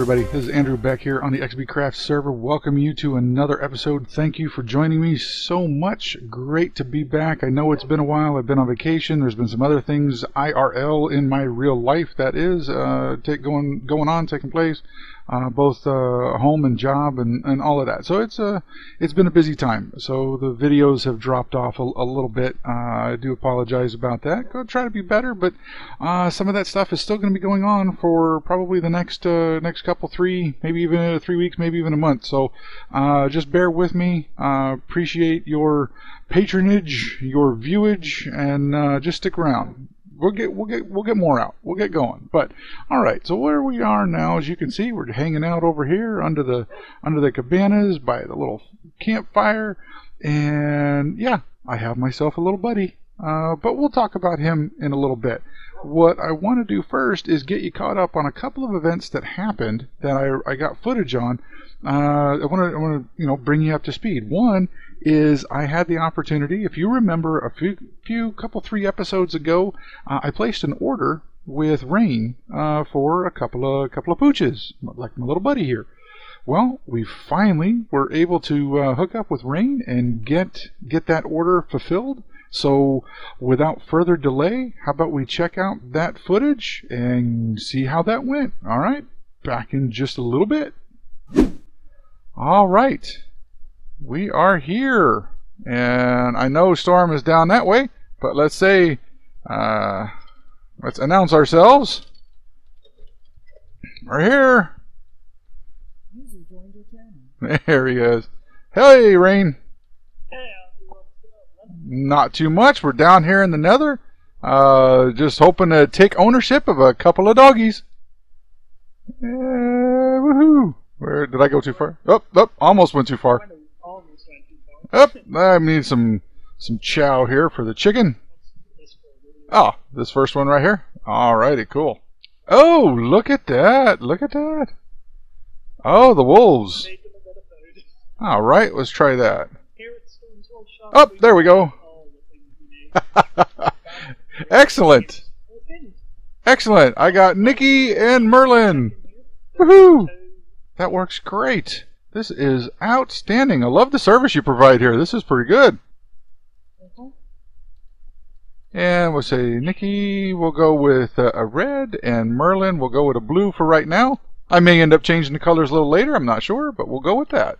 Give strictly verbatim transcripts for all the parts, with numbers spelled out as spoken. everybody, this is Andrew Beck here on the X B Craft server. Welcome you to another episode. Thank you for joining me so much. Great to be back. I know it's been a while. I've been on vacation. There's been some other things I R L in my real life that is uh, take, going going on, taking place, uh, both uh, home and job and, and all of that. So it's uh, it's been a busy time. So the videos have dropped off a, a little bit. Uh, I do apologize about that. Go try to be better, but uh, some of that stuff is still going to be going on for probably the next. Uh, next couple three maybe even three weeks maybe even a month, so uh, just bear with me. Uh, appreciate your patronage, your viewage, and uh, just stick around. We'll get we'll get we'll get more out, we'll get going. But all right, so where we are now, as you can see, we're hanging out over here under the under the cabanas by the little campfire, and yeah, I have myself a little buddy, uh, but we'll talk about him in a little bit. What I want to do first is get you caught up on a couple of events that happened that I, I got footage on. Uh, I want to, I want to, you know, bring you up to speed. One is I had the opportunity, if you remember, a few, few couple, three episodes ago, uh, I placed an order with Rain uh, for a couple of, couple of pooches, like my little buddy here. Well, we finally were able to uh, hook up with Rain and get get that order fulfilled. So without further delay, how about we check out that footage and see how that went. All right, back in just a little bit. All right, we are here, and I know Storm is down that way, but let's say uh, let's announce ourselves. We're here. There he is. Hey, Rain. Not too much. We're down here in the Nether, uh, just hoping to take ownership of a couple of doggies. Yeah, woohoo! Where did I go too far? Up, oh, up, oh, almost went too far. Up. Oh, I need some some chow here for the chicken. Oh, this first one right here. Alrighty, cool. Oh, look at that! Look at that! Oh, the wolves. All right, let's try that. Up, oh, there we go. Excellent. Excellent. I got Nikki and Merlin. Woohoo! That works great. This is outstanding. I love the service you provide here. This is pretty good. And we'll say Nikki will go with a red, and Merlin will go with a blue for right now. I may end up changing the colors a little later. I'm not sure, but we'll go with that.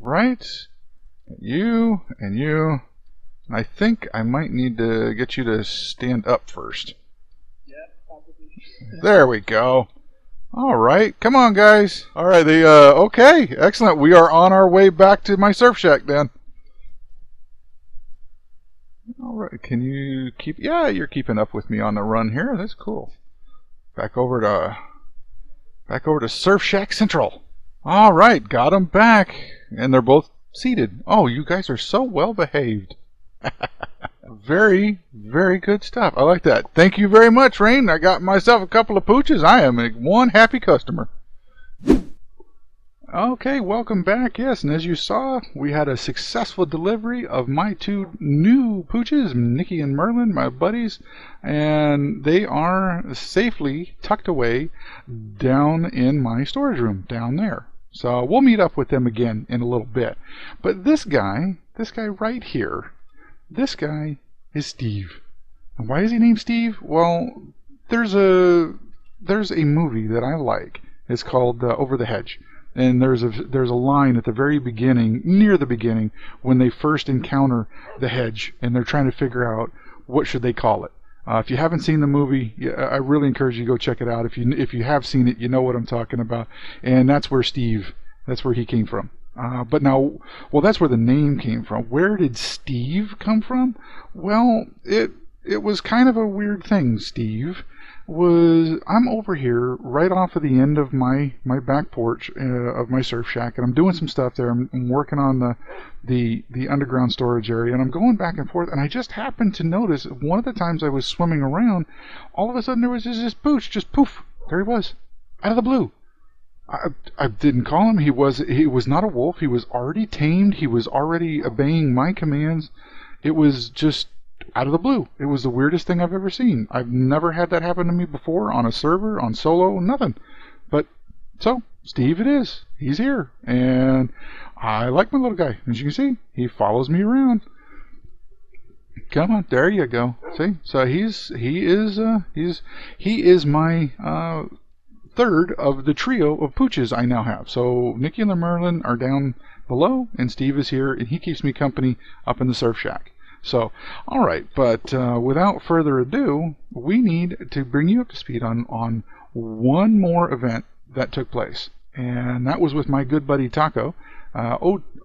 Right. You and you. I think I might need to get you to stand up first. Yeah, probably. There we go. All right, come on, guys. All right, the uh, okay, excellent. We are on our way back to my surf shack, then. All right, can you keep? Yeah, you're keeping up with me on the run here. That's cool. Back over to back over to Surf Shack Central. All right, got them back, and they're both seated. Oh, you guys are so well behaved. Very, very good stuff. I like that. Thank you very much, Rain. I got myself a couple of pooches. I am a one happy customer. Okay, welcome back. Yes, and as you saw, we had a successful delivery of my two new pooches, Nikki and Merlin, my buddies, and they are safely tucked away down in my storage room, down there. So we'll meet up with them again in a little bit. But this guy, this guy right here, this guy is Steve. And why is he named Steve? Well, there's a there's a movie that I like. It's called uh, Over the Hedge. And there's a there's a line at the very beginning, near the beginning, when they first encounter the hedge, and they're trying to figure out what should they call it. Uh, if you haven't seen the movie, I really encourage you to go check it out. If you if you have seen it, you know what I'm talking about. And that's where Steve, that's where he came from. Uh, but now, well, that's where the name came from. Where did Steve come from? Well, it it was kind of a weird thing. Steve was, I'm over here right off of the end of my my back porch uh, of my surf shack, and I'm doing some stuff there. I'm, I'm working on the the the underground storage area, and I'm going back and forth, and I just happened to notice one of the times I was swimming around, all of a sudden there was just this pooch, just poof, there he was, out of the blue. I, I didn't call him. He was he was not a wolf. He was already tamed. He was already obeying my commands. It was just out of the blue. It was the weirdest thing I've ever seen. I've never had that happen to me before on a server, on solo, nothing. But So, Steve it is. He's here. And I like my little guy. As you can see, he follows me around. Come on, there you go. See? So he's he is uh he's he is my uh third of the trio of pooches I now have. So Nikki and the Merlin are down below, and Steve is here, and he keeps me company up in the surf shack. So, all right, but uh, without further ado, we need to bring you up to speed on, on one more event that took place. And that was with my good buddy Taco. Uh,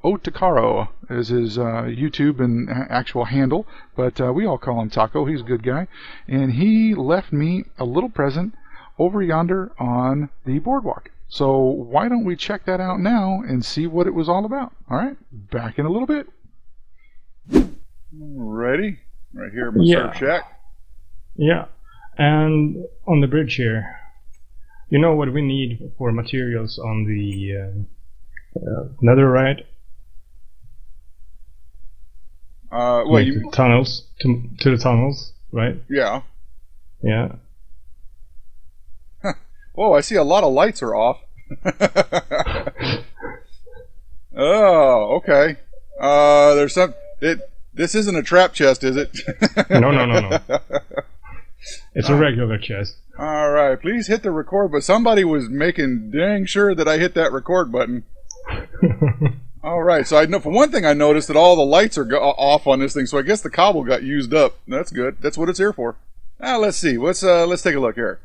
Otacaro is his uh, YouTube and actual handle, but uh, we all call him Taco. He's a good guy. And he left me a little present over yonder on the boardwalk. So why don't we check that out now and see what it was all about. All right, back in a little bit. Ready? Right here at my yeah. surf shack. Yeah, and on the bridge here. You know what we need for materials on the uh, uh, netherite? Uh, well, like you... the tunnels to, to the tunnels, right? Yeah. Yeah. Huh. Oh, I see a lot of lights are off. Oh, okay. Uh, there's some. It. This isn't a trap chest, is it? No, no, no, no. It's a regular chest. All right, please hit the record, but somebody was making dang sure that I hit that record button. All right, so I know for one thing I noticed that all the lights are go off on this thing, so I guess the cobble got used up. That's good. That's what it's here for. Now let's see. Let's uh, let's take a look here.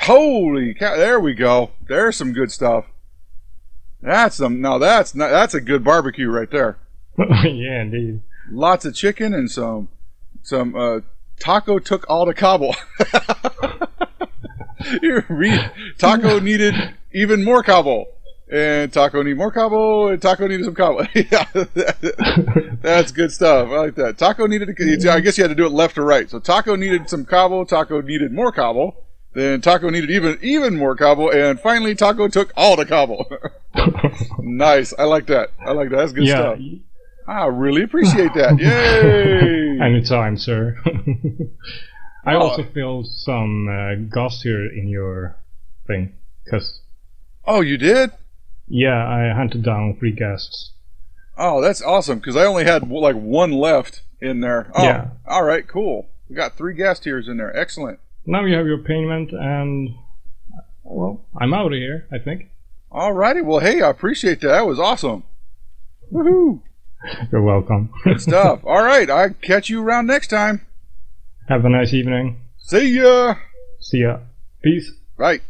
Holy cow! There we go. There's some good stuff. That's some. Now that's not, that's a good barbecue right there. Yeah, indeed. Lots of chicken and some some uh, Taco took all the cobble. Taco needed even more cobble, and Taco needed more cobble, and Taco needed some cobble. Yeah, that, that's good stuff. I like that. Taco needed. To, I guess you had to do it left or right. So Taco needed some cobble. Taco needed more cobble. Then Taco needed even even more cobble, and finally Taco took all the cobble. Nice. I like that. I like that. That's good yeah. stuff. I really appreciate that. Yay! Anytime, sir. I oh. also filled some uh, gauze here in your thing, cause. Oh, you did? Yeah, I hunted down three ghasts. Oh, that's awesome, because I only had like one left in there. Oh, yeah. All right, cool. We got three gas tiers in there. Excellent. Now you have your payment, and well, I'm out of here, I think. All righty. Well, hey, I appreciate that. That was awesome. Woohoo! You're welcome. Good stuff. All right, I'll catch you around next time. Have a nice evening. See ya. See ya. Peace. Right.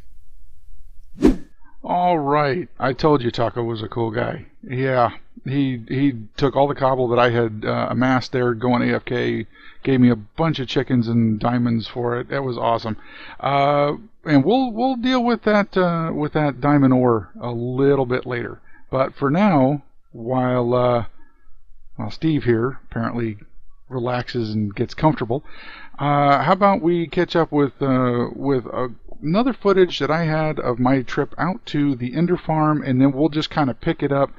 All right. I told you Taco was a cool guy. Yeah, he he took all the cobble that I had uh, amassed there going A F K, gave me a bunch of chickens and diamonds for it. That was awesome. Uh, and we'll we'll deal with that uh, with that diamond ore a little bit later. But for now, while uh, Well, Steve here apparently relaxes and gets comfortable. Uh, how about we catch up with uh, with uh, another footage that I had of my trip out to the Ender Farm, and then we'll just kind of pick it up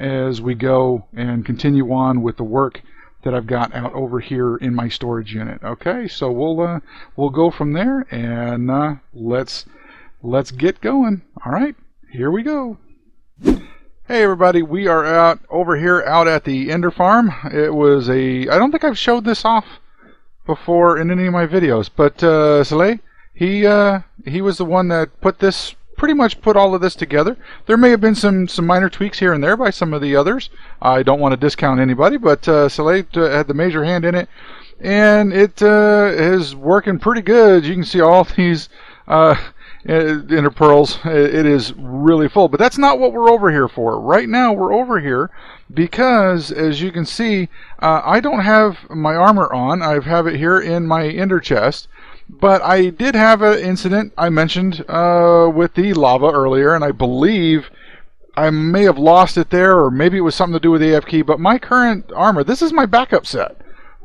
as we go and continue on with the work that I've got out over here in my storage unit. Okay, so we'll uh, we'll go from there, and uh, let's let's get going. All right, here we go. Hey everybody, we are out over here out at the Ender Farm. It was a, I don't think I've showed this off before in any of my videos, but uh, Soleil, he uh, he was the one that put this, pretty much put all of this together. There may have been some, some minor tweaks here and there by some of the others. I don't want to discount anybody, but uh, Soleil had the major hand in it, and it uh, is working pretty good. You can see all these uh, Ender pearls. It is really full, but that's not what we're over here for. Right now we're over here because, as you can see, uh, I don't have my armor on. I have it here in my ender chest, but I did have an incident I mentioned uh, with the lava earlier, and I believe I may have lost it there, or maybe it was something to do with the A F K, but my current armor, this is my backup set,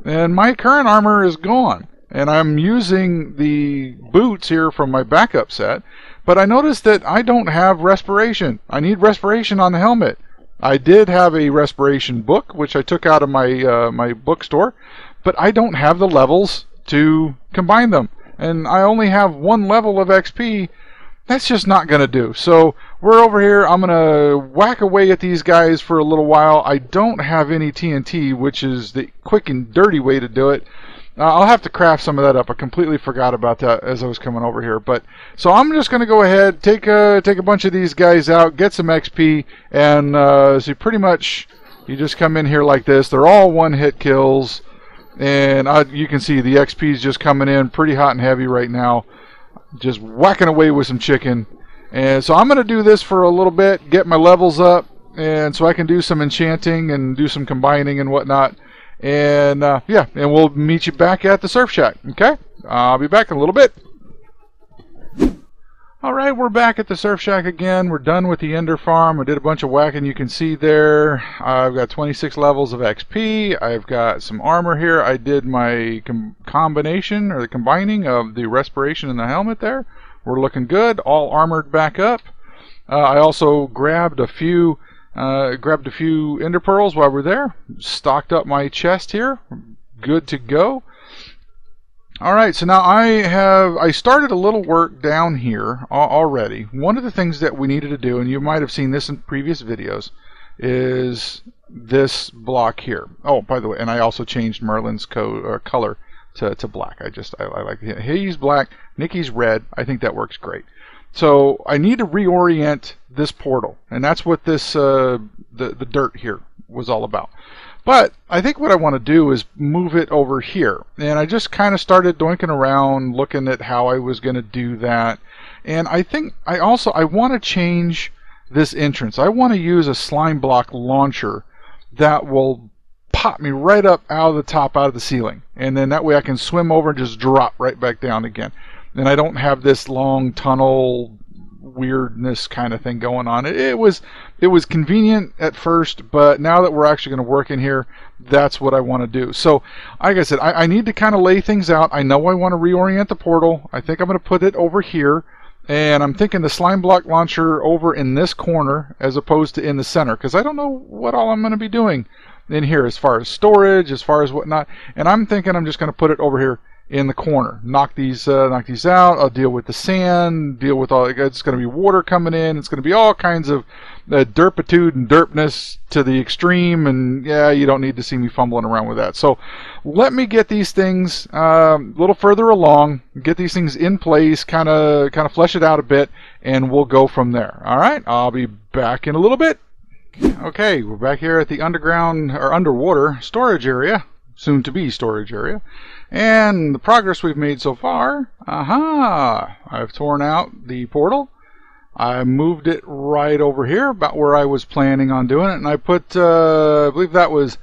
and my current armor is gone. And I'm using the boots here from my backup set, but I noticed that I don't have respiration. I need respiration on the helmet. I did have a respiration book, which I took out of my uh, my bookstore, but I don't have the levels to combine them, and I only have one level of X P that's just not going to do. So we're over here. I'm going to whack away at these guys for a little while. I don't have any T N T, which is the quick and dirty way to do it. Uh, I'll have to craft some of that up. I completely forgot about that as I was coming over here. But so I'm just going to go ahead, take a, take a bunch of these guys out, get some X P, and uh, so pretty much you just come in here like this. They're all one-hit kills, and I, you can see the X P is just coming in pretty hot and heavy right now, just whacking away with some chicken. And so I'm going to do this for a little bit, get my levels up, and so I can do some enchanting and do some combining and whatnot. And uh, yeah, and we'll meet you back at the surf shack. Okay, I'll be back in a little bit. All right, we're back at the surf shack again. We're done with the ender farm. I did a bunch of whacking. You can see there I've got twenty-six levels of X P. I've got some armor here. I did my com combination or the combining of the respiration and the helmet there. We're looking good, all armored back up. uh, I also grabbed a few Uh, grabbed a few ender pearls while we're there. Stocked up my chest here. Good to go. Alright, so now I have I started a little work down here already. One of the things that we needed to do, and you might have seen this in previous videos, is this block here. Oh, by the way, and I also changed Merlin's co or color to, to black. I just I, I like he's black, Nikki's red. I think that works great. So I need to reorient this portal, and that's what this uh, the, the dirt here was all about. But I think what I want to do is move it over here, and I just kind of started doinking around looking at how I was going to do that. And I think I also I want to change this entrance. I want to use a Slimeblock launcher that will pop me right up out of the top, out of the ceiling, and then that way I can swim over and just drop right back down again. And I don't have this long tunnel weirdness kind of thing going on. It, it was it was convenient at first, but now that we're actually going to work in here, that's what I want to do. So, like I said, I, I need to kind of lay things out. I know I want to reorient the portal. I think I'm going to put it over here, and I'm thinking the Slimeblock launcher over in this corner as opposed to in the center, because I don't know what all I'm going to be doing in here as far as storage, as far as whatnot. And I'm thinking I'm just going to put it over here in the corner, knock these, uh, knock these out. I'll deal with the sand, deal with all. It's going to be water coming in. It's going to be all kinds of uh, derpitude and derpness to the extreme. And yeah, you don't need to see me fumbling around with that. So let me get these things um, a little further along, get these things in place, kind of, kind of flesh it out a bit, and we'll go from there. All right, I'll be back in a little bit. Okay, we're back here at the underground or underwater storage area. Soon to be storage area, and the progress we've made so far. Aha! I've torn out the portal. I moved it right over here, about where I was planning on doing it, and I put, uh, I believe that was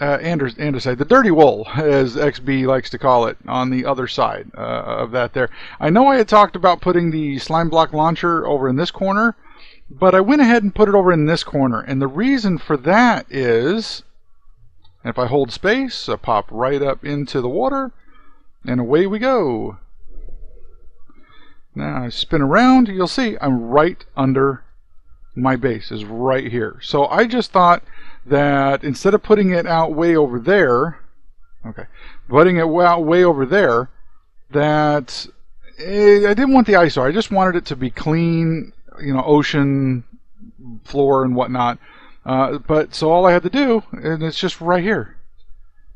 uh, Anders, Anders side, the dirty wool, as X B likes to call it, on the other side uh, of that there. I know I had talked about putting the Slimeblock launcher over in this corner, but I went ahead and put it over in this corner, and the reason for that is, and if I hold space, I pop right up into the water, and away we go. Now I spin around, you'll see I'm right under my base, is right here. So I just thought that instead of putting it out way over there, okay, putting it out way over there, that it, I didn't want the eyesore. I just wanted it to be clean, you know, ocean floor and whatnot. Uh, but so all I had to do, and it's just right here,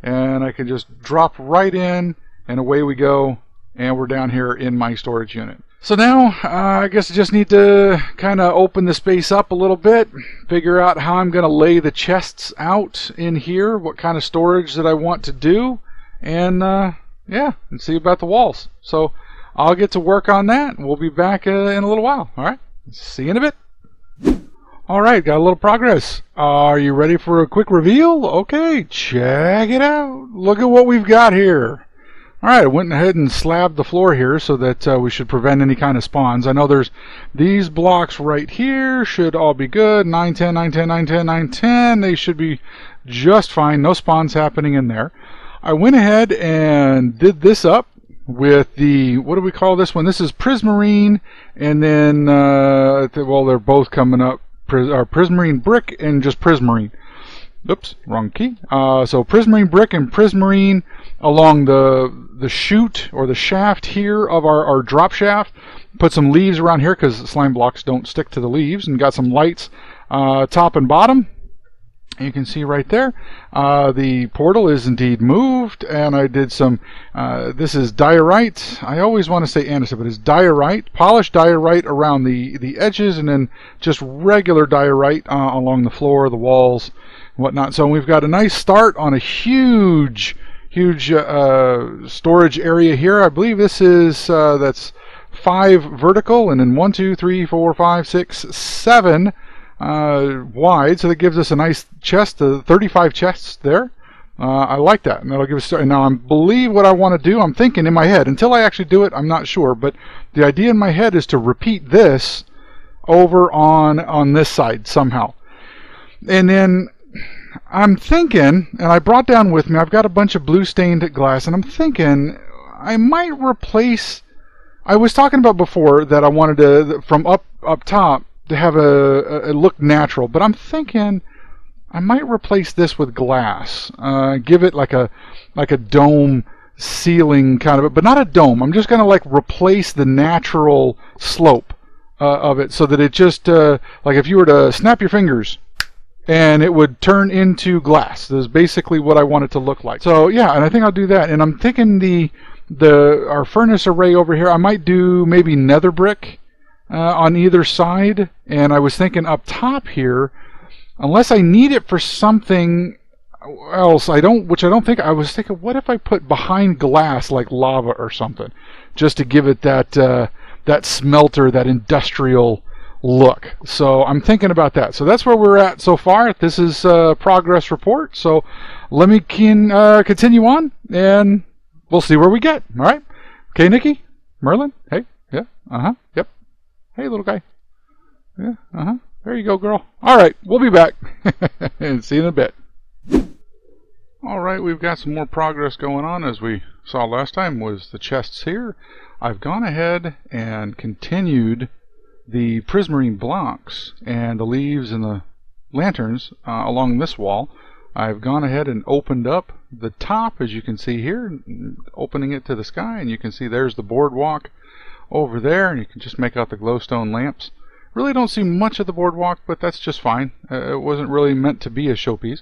and I can just drop right in, and away we go, and we're down here in my storage unit. So now uh, I guess I just need to kind of open the space up a little bit, figure out how I'm going to lay the chests out in here, what kind of storage that I want to do, and uh, yeah, and see about the walls. So I'll get to work on that, and we'll be back uh, in a little while. All right, see you in a bit. Alright, got a little progress. Uh, are you ready for a quick reveal? Okay, check it out. Look at what we've got here. Alright, I went ahead and slabbed the floor here so that uh, we should prevent any kind of spawns. I know there's these blocks right here, should all be good. nine, ten, nine, ten, nine, ten, nine, ten. They should be just fine. No spawns happening in there. I went ahead and did this up with the, what do we call this one? This is Prismarine, and then, uh, well, they're both coming up. Pris uh, Prismarine brick and just Prismarine. Oops, wrong key. Uh, so Prismarine brick and Prismarine along the the chute or the shaft here of our, our drop shaft. Put some leaves around here because slime blocks don't stick to the leaves, and got some lights uh, top and bottom. You can see right there uh, the portal is indeed moved, and I did some uh, this is diorite. I always want to say andesite, but it's diorite, polished diorite around the the edges, and then just regular diorite uh, along the floor, the walls, whatnot. So we've got a nice start on a huge huge uh, storage area here. I believe this is uh, that's five vertical, and then one two three four five six seven Uh, wide, so that gives us a nice chest, uh, thirty-five chests there. Uh, I like that, and that'll give us. Now I believe what I want to do. I'm thinking in my head. Until I actually do it, I'm not sure. But the idea in my head is to repeat this over on on this side somehow. And then I'm thinking, and I brought down with me. I've got a bunch of blue stained glass, and I'm thinking I might replace. I was talking about before that I wanted to from up up top. To have a, a look natural, but I'm thinking I might replace this with glass, uh, give it like a like a dome ceiling kind of, but not a dome. I'm just gonna like replace the natural slope uh, of it, so that it just uh, like if you were to snap your fingers and it would turn into glass. That's basically what I want it to look like. So yeah, and I think I'll do that. And I'm thinking the the our furnace array over here, I might do maybe nether brick Uh, on either side, and I was thinking up top here, unless I need it for something else, I don't. Which I don't think. I was thinking, what if I put behind glass like lava or something, just to give it that uh, that smelter, that industrial look. So I'm thinking about that. So that's where we're at so far. This is uh, progress report. So let me can uh, continue on, and we'll see where we get. All right. Okay, Nikki, Merlin. Hey. Yeah. Uh huh. Yep. Hey, little guy. Yeah, uh-huh. There you go, girl. All right, we'll be back. See you in a bit. All right, we've got some more progress going on. As we saw last time was the chests here. I've gone ahead and continued the Prismarine blocks and the leaves and the lanterns uh, along this wall. I've gone ahead and opened up the top, as you can see here, opening it to the sky, and you can see there's the boardwalk over there, and you can just make out the glowstone lamps. Really don't see much of the boardwalk, but that's just fine. Uh, it wasn't really meant to be a showpiece.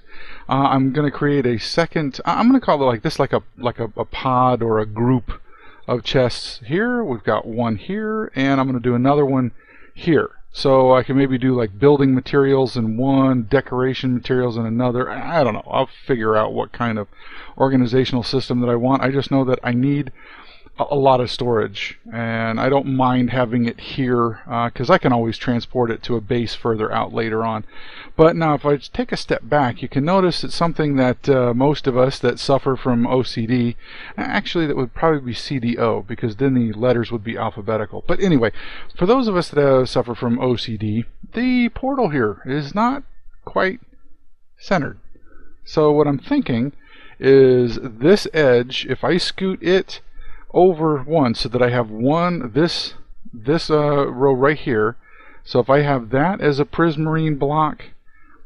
Uh, I'm going to create a second. I'm going to call it like this, like a like a, a pod or a group of chests here. We've got one here, and I'm going to do another one here. So I can maybe do like building materials in one, decoration materials in another. I don't know. I'll figure out what kind of organizational system that I want. I just know that I need a lot of storage, and I don't mind having it here because uh, I can always transport it to a base further out later on. But now if I take a step back, you can notice that something that uh, most of us that suffer from O C D, actually that would probably be C D O, because then the letters would be alphabetical. But anyway, for those of us that uh, suffer from O C D, the portal here is not quite centered. So what I'm thinking is this edge, if I scoot it over one, so that I have one this this uh, row right here. So if I have that as a Prismarine block,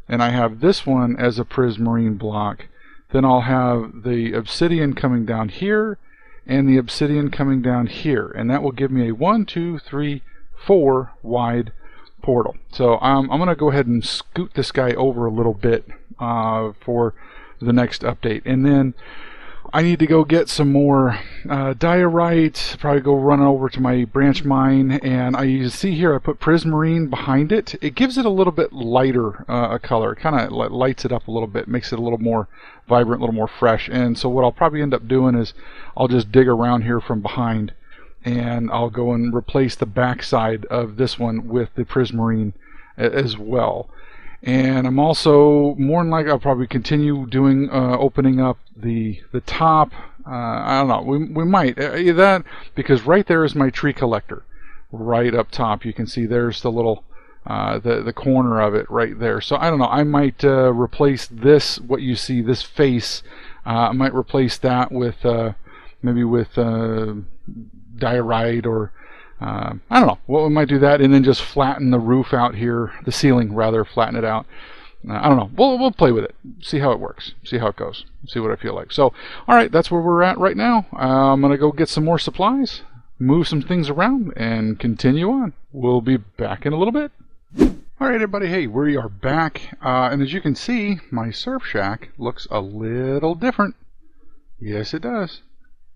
and I have this one as a Prismarine block, then I'll have the obsidian coming down here and the obsidian coming down here, and that will give me a one two three four wide portal. So um, I'm gonna go ahead and scoot this guy over a little bit uh, for the next update, and then I need to go get some more uh, diorite, probably go run over to my branch mine, and I you see here I put Prismarine behind it. It gives it a little bit lighter uh, a color, kind of lights it up a little bit, makes it a little more vibrant, a little more fresh. And so what I'll probably end up doing is I'll just dig around here from behind, and I'll go and replace the backside of this one with the Prismarine as well. And I'm also more than likely I'll probably continue doing uh, opening up the the top. Uh, I don't know. We we might uh, that because right there is my tree collector, right up top. You can see there's the little uh, the the corner of it right there. So I don't know. I might uh, replace this. What you see, this face, uh, I might replace that with uh, maybe with uh, diorite or. Uh, I don't know. Well, we might do that, and then just flatten the roof out here, the ceiling rather, flatten it out. Uh, I don't know. We'll we'll play with it. See how it works. See how it goes. See what I feel like. So, all right, that's where we're at right now. Uh, I'm gonna go get some more supplies. move some things around, and continue on. We'll be back in a little bit. Alright everybody, hey, we are back, uh, and as you can see, my surf shack looks a little different. Yes it does.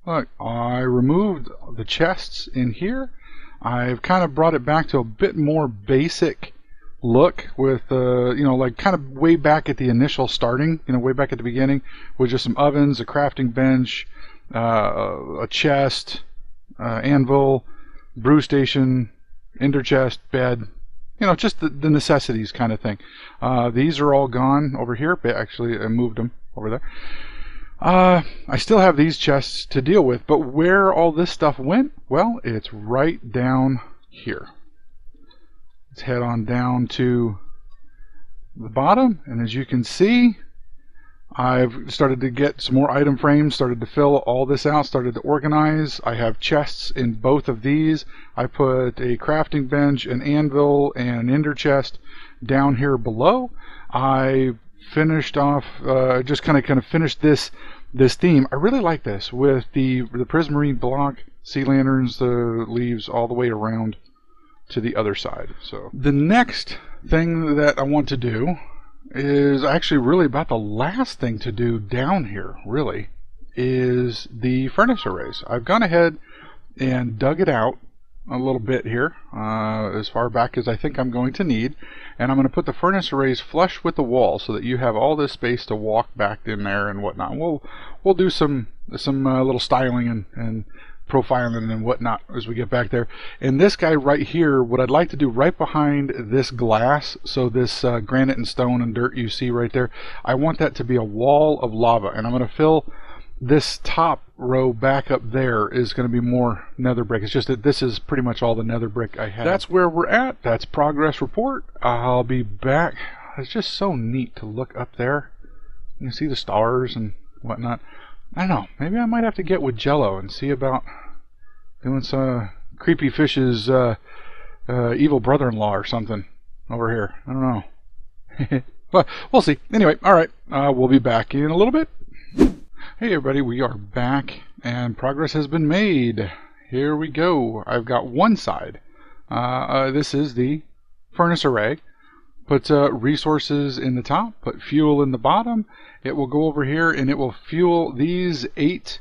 Look, I removed the chests in here. I've kind of brought it back to a bit more basic look with, uh, you know, like kind of way back at the initial starting, you know, way back at the beginning, with just some ovens, a crafting bench, uh, a chest, uh, anvil, brew station, ender chest, bed, you know, just the, the necessities kind of thing. Uh, these are all gone over here. Actually, I moved them over there. Uh, I still have these chests to deal with, but where all this stuff went, well, it's right down here. Let's head on down to the bottom, and as you can see, I've started to get some more item frames, started to fill all this out, started to organize. I have chests in both of these. I put a crafting bench, an anvil, and an ender chest down here below. I finished off, uh, just kind of kind of finished this this theme. I really like this with the the Prismarine block, sea lanterns, the leaves all the way around to the other side. So the next thing that I want to do is actually really about the last thing to do down here. Really, is the furnace arrays. I've gone ahead and dug it out a little bit here, uh, as far back as I think I'm going to need, and I'm going to put the furnace arrays flush with the wall so that you have all this space to walk back in there and whatnot. We'll we'll do some some uh, little styling and, and profiling and whatnot as we get back there. And this guy right here, what I'd like to do right behind this glass, so this uh, granite and stone and dirt you see right there, I want that to be a wall of lava, and I'm going to fill this top row back up. There is going to be more nether brick. It's just that this is pretty much all the nether brick I have. That's where we're at. That's progress report. I'll be back. It's just so neat to look up there. You can see the stars and whatnot. I don't know. Maybe I might have to get with Jello and see about doing some Creepy Fish's uh, uh, evil brother-in-law or something over here. I don't know. But we'll see. Anyway, all right. Uh, we'll be back in a little bit. Hey everybody, we are back and progress has been made. Here we go. I've got one side. Uh, uh, this is the furnace array. Put uh, resources in the top, put fuel in the bottom. It will go over here and it will fuel these eight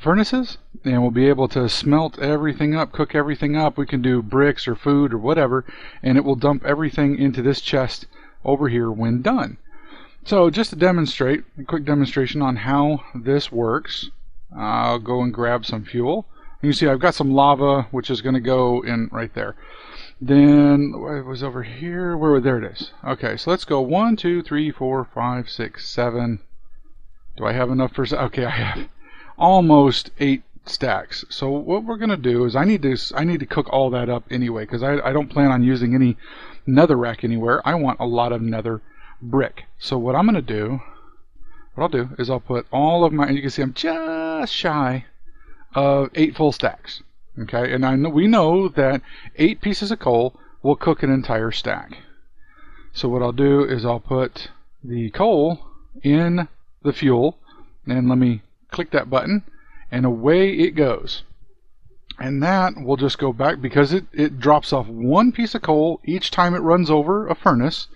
furnaces, and we'll be able to smelt everything up, cook everything up. We can do bricks or food or whatever, and it will dump everything into this chest over here when done. So just to demonstrate, a quick demonstration on how this works, I'll go and grab some fuel. You see I've got some lava, which is going to go in right there. Then it was over here. Where? There it is. Okay, so let's go one, two, three, four, five, six, seven. Do I have enough for? Okay, I have almost eight stacks. So what we're going to do is I need to I need to cook all that up anyway, because I I don't plan on using any netherrack anywhere. I want a lot of nether brick. So what I'm going to do, what I'll do is I'll put all of my, and you can see I'm just shy of eight full stacks. Okay, and I know we know that eight pieces of coal will cook an entire stack. So what I'll do is I'll put the coal in the fuel, and let me click that button, and away it goes. And that will just go back, because it, it drops off one piece of coal each time it runs over a furnace.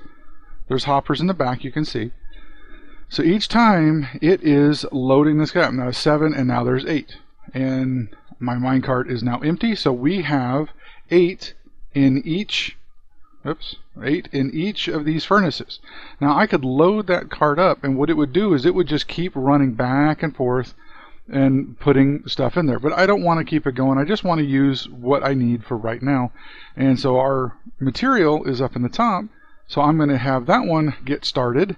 There's hoppers in the back, you can see. So each time it is loading this guy up. Now seven, and now there's eight. And my minecart is now empty, so we have eight in each. Oops, eight in each of these furnaces. Now I could load that cart up, and what it would do is it would just keep running back and forth and putting stuff in there. But I don't want to keep it going. I just want to use what I need for right now. And so our material is up in the top. So I'm going to have that one get started,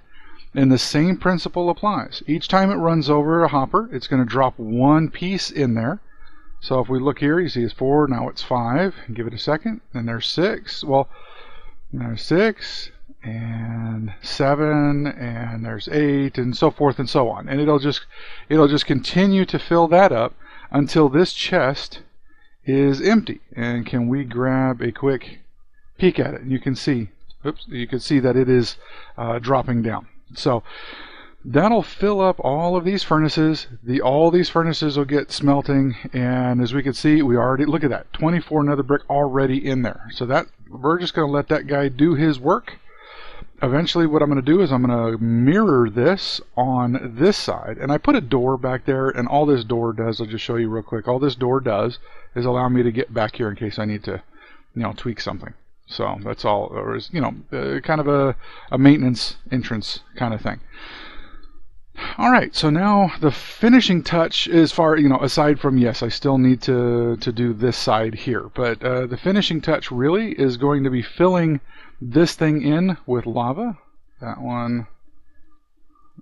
and the same principle applies. Each time it runs over a hopper, it's going to drop one piece in there. So if we look here, you see it's four, now it's five. Give it a second, and there's six. Well, there's six, and seven, and there's eight, and so forth and so on. And it'll just it'll just continue to fill that up until this chest is empty. And can we grab a quick peek at it? And you can see. Oops, you can see that it is uh, dropping down. So That'll fill up all of these furnaces. The all these furnaces will get smelting, and as we can see, we already look at that twenty-four nether brick already in there. So that we're just going to let that guy do his work. Eventually, what I'm going to do is I'm going to mirror this on this side, and I put a door back there. And all this door does, I'll just show you real quick. All this door does is allow me to get back here in case I need to, you know, tweak something. So that's all, or is you know, uh, kind of a, a maintenance entrance kind of thing. Alright, so now the finishing touch as far, you know, aside from, yes, I still need to, to do this side here, but uh, the finishing touch really is going to be filling this thing in with lava. That one,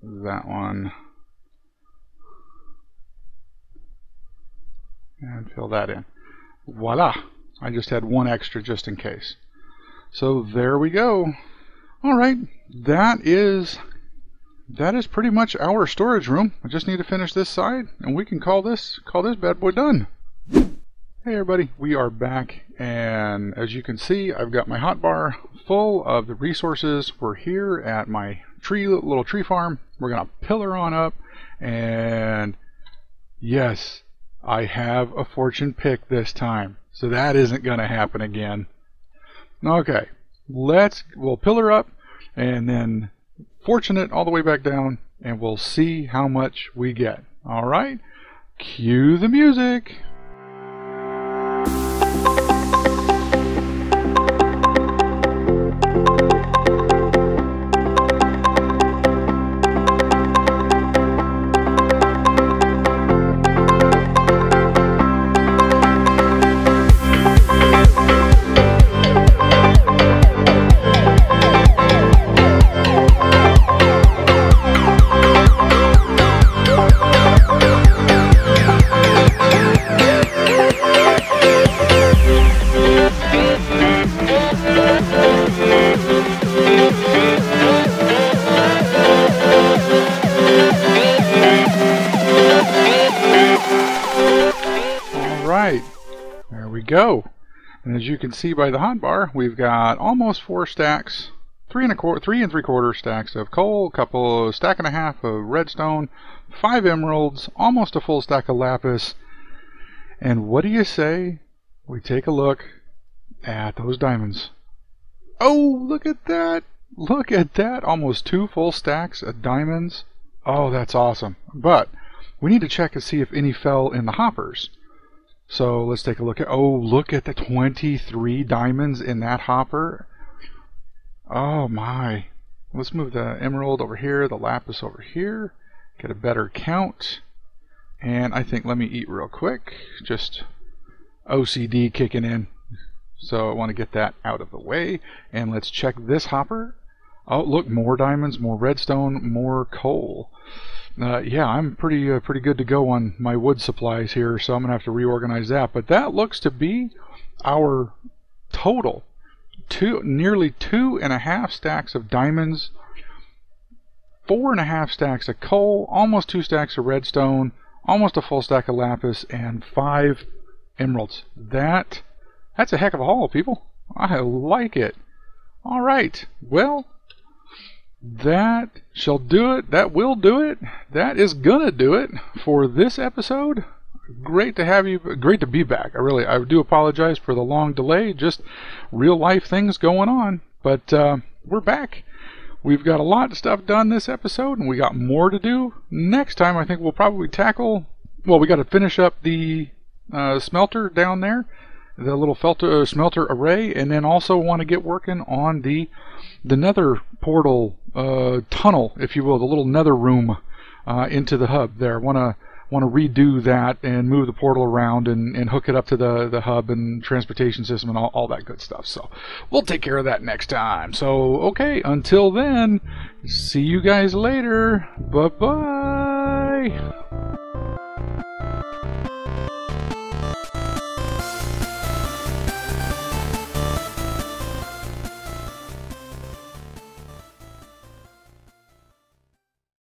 that one, and fill that in. Voila! I just had one extra just in case. So there we go. Alright, that is... that is pretty much our storage room. I just need to finish this side, and we can call this call this bad boy done. Hey everybody, we are back, and as you can see, I've got my hotbar full of the resources. We're here at my tree little tree farm. We're gonna pillar on up, and yes, I have a fortune pick this time, so that isn't gonna happen again. Okay, let's we'll pillar up, and then fortunate all the way back down, and we'll see how much we get. All right, cue the music. Go, and as you can see by the hotbar, we've got almost four stacks, three and a quarter, three and three quarter stacks of coal, couple stack and a half of redstone, five emeralds, almost a full stack of lapis, and what do you say? We take a look at those diamonds. Oh, look at that! Look at that! Almost two full stacks of diamonds. Oh, that's awesome. But we need to check and see if any fell in the hoppers. So let's take a look at, oh, look at the twenty-three diamonds in that hopper. Oh my. Let's move the emerald over here, the lapis over here, get a better count. And I think, let me eat real quick, just O C D kicking in. So I want to get that out of the way. And let's check this hopper. Oh, look, more diamonds, more redstone, more coal. Uh, yeah, I'm pretty uh, pretty good to go on my wood supplies here, so I'm gonna have to reorganize that. But that looks to be our total: two, nearly two and a half stacks of diamonds, four and a half stacks of coal, almost two stacks of redstone, almost a full stack of lapis, and five emeralds. That that's a heck of a haul, people. I like it. All right, well. That shall do it. That will do it. That is gonna do it for this episode. Great to have you. Great to be back. I really, I do apologize for the long delay. Just real life things going on. But uh, we're back. We've got a lot of stuff done this episode, and we got more to do next time. I think we'll probably tackle. Well, we got to finish up the uh, smelter down there, the little felter, uh, smelter array, and then also want to get working on the the nether portal uh, tunnel, if you will, the little nether room uh, into the hub there. Want to want to redo that and move the portal around and, and hook it up to the, the hub and transportation system and all, all that good stuff. So we'll take care of that next time. So, okay, until then, see you guys later. Bye-bye.